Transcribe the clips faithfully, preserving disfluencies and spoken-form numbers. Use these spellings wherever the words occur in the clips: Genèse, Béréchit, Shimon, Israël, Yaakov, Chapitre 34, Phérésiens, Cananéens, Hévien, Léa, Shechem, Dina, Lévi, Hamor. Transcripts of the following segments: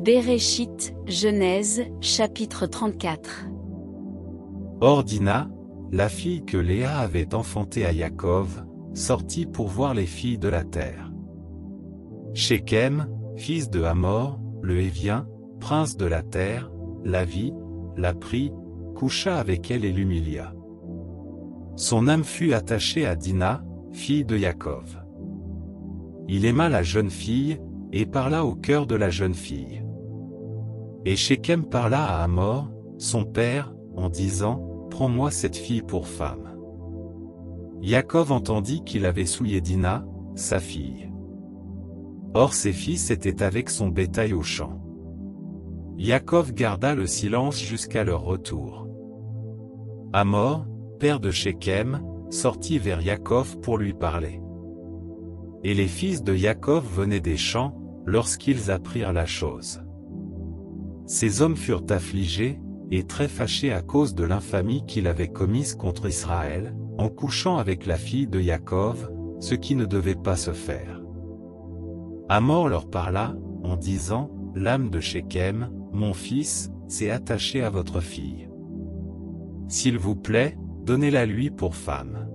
Béréchit, Genèse, chapitre trente-quatre. Or Dina, la fille que Léa avait enfantée à Yaakov, sortit pour voir les filles de la terre. Shechem, fils de Hamor, le Hévien, prince de la terre, la vit, la prit, coucha avec elle et l'humilia. Son âme fut attachée à Dina, fille de Yaakov. Il aima la jeune fille, et parla au cœur de la jeune fille. Et Shechem parla à Hamor, son père, en disant, « Prends-moi cette fille pour femme. » Yaakov entendit qu'il avait souillé Dina, sa fille. Or ses fils étaient avec son bétail au champ. Yaakov garda le silence jusqu'à leur retour. Hamor, père de Shechem, sortit vers Yaakov pour lui parler. Et les fils de Yaakov venaient des champs, lorsqu'ils apprirent la chose. Ces hommes furent affligés, et très fâchés à cause de l'infamie qu'il avait commise contre Israël, en couchant avec la fille de Yaakov, ce qui ne devait pas se faire. Hamor leur parla, en disant, « L'âme de Shechem, mon fils, s'est attachée à votre fille. S'il vous plaît, donnez-la lui pour femme.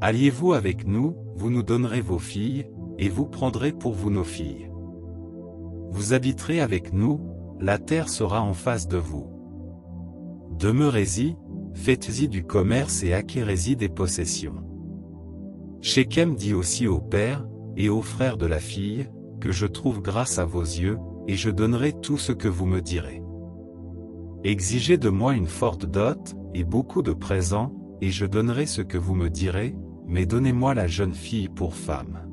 Alliez-vous avec nous, vous nous donnerez vos filles, et vous prendrez pour vous nos filles. Vous habiterez avec nous, la terre sera en face de vous. Demeurez-y, faites-y du commerce et acquérez-y des possessions. » Shechem dit aussi au père, et aux frères de la fille, que je trouve grâce à vos yeux, et je donnerai tout ce que vous me direz. Exigez de moi une forte dot, et beaucoup de présents, et je donnerai ce que vous me direz, mais donnez-moi la jeune fille pour femme.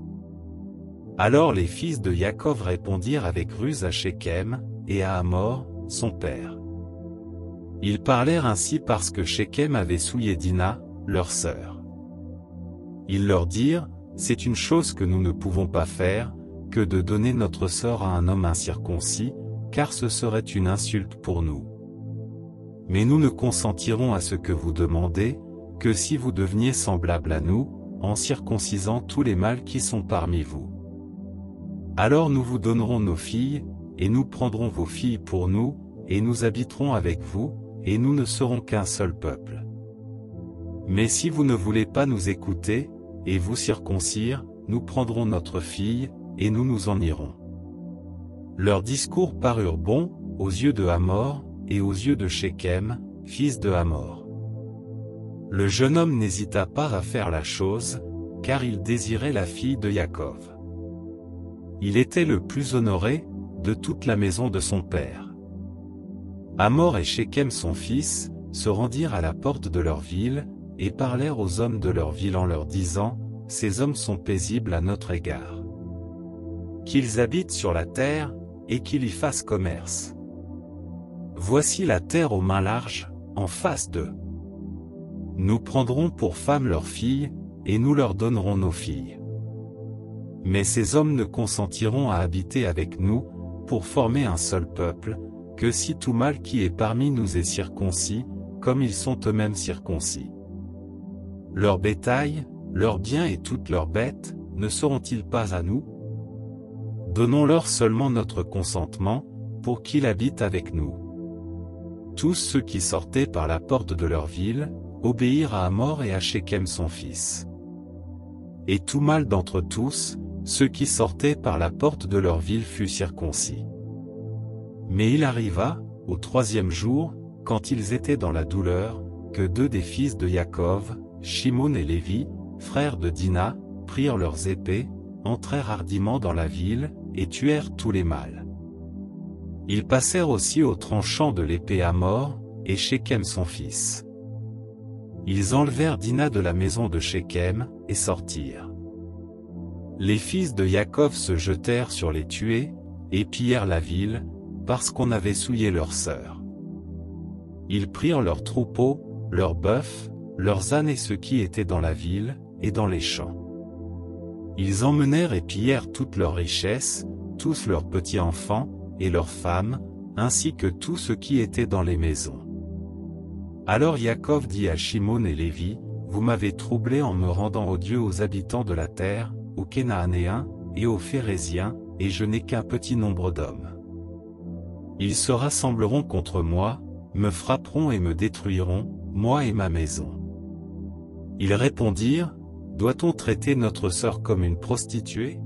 Alors les fils de Yaakov répondirent avec ruse à Shechem, et à Hamor, son père. Ils parlèrent ainsi parce que Shechem avait souillé Dina, leur sœur. Ils leur dirent, « C'est une chose que nous ne pouvons pas faire, que de donner notre sort à un homme incirconcis, car ce serait une insulte pour nous. Mais nous ne consentirons à ce que vous demandez, que si vous deveniez semblable à nous, en circoncisant tous les mâles qui sont parmi vous. Alors nous vous donnerons nos filles, et nous prendrons vos filles pour nous, et nous habiterons avec vous, et nous ne serons qu'un seul peuple. Mais si vous ne voulez pas nous écouter, et vous circoncire, nous prendrons notre fille, et nous nous en irons. » Leurs discours parurent bons, aux yeux de Hamor, et aux yeux de Shechem, fils de Hamor. Le jeune homme n'hésita pas à faire la chose, car il désirait la fille de Yaakov. Il était le plus honoré, de toute la maison de son père. Hamor et Shechem son fils, se rendirent à la porte de leur ville, et parlèrent aux hommes de leur ville en leur disant, « Ces hommes sont paisibles à notre égard. Qu'ils habitent sur la terre, et qu'ils y fassent commerce. Voici la terre aux mains larges, en face d'eux. Nous prendrons pour femmes leurs filles, et nous leur donnerons nos filles. Mais ces hommes ne consentiront à habiter avec nous, pour former un seul peuple, que si tout mâle qui est parmi nous est circoncis, comme ils sont eux-mêmes circoncis. Leur bétail, leurs biens et toutes leurs bêtes, ne seront-ils pas à nous ? Donnons-leur seulement notre consentement, pour qu'ils habitent avec nous. » Tous ceux qui sortaient par la porte de leur ville, obéirent à Hamor et à Shechem son fils. Et tout mâle d'entre tous, ceux qui sortaient par la porte de leur ville fut circoncis. Mais il arriva, au troisième jour, quand ils étaient dans la douleur, que deux des fils de Yaakov, Shimon et Lévi, frères de Dina, prirent leurs épées, entrèrent hardiment dans la ville, et tuèrent tous les mâles. Ils passèrent aussi au tranchant de l'épée Hamor, et Shechem son fils. Ils enlevèrent Dina de la maison de Shechem, et sortirent. Les fils de Yaakov se jetèrent sur les tués, et pillèrent la ville, parce qu'on avait souillé leurs sœurs. Ils prirent leurs troupeaux, leurs bœufs, leurs ânes et ceux qui étaient dans la ville, et dans les champs. Ils emmenèrent et pillèrent toutes leurs richesses, tous leurs petits-enfants, et leurs femmes, ainsi que tout ce qui était dans les maisons. Alors Yaakov dit à Shimon et Lévi, « Vous m'avez troublé en me rendant odieux aux habitants de la terre, aux Cananéens, et aux Phérésiens, et je n'ai qu'un petit nombre d'hommes. Ils se rassembleront contre moi, me frapperont et me détruiront, moi et ma maison. » Ils répondirent : « Doit-on traiter notre sœur comme une prostituée ?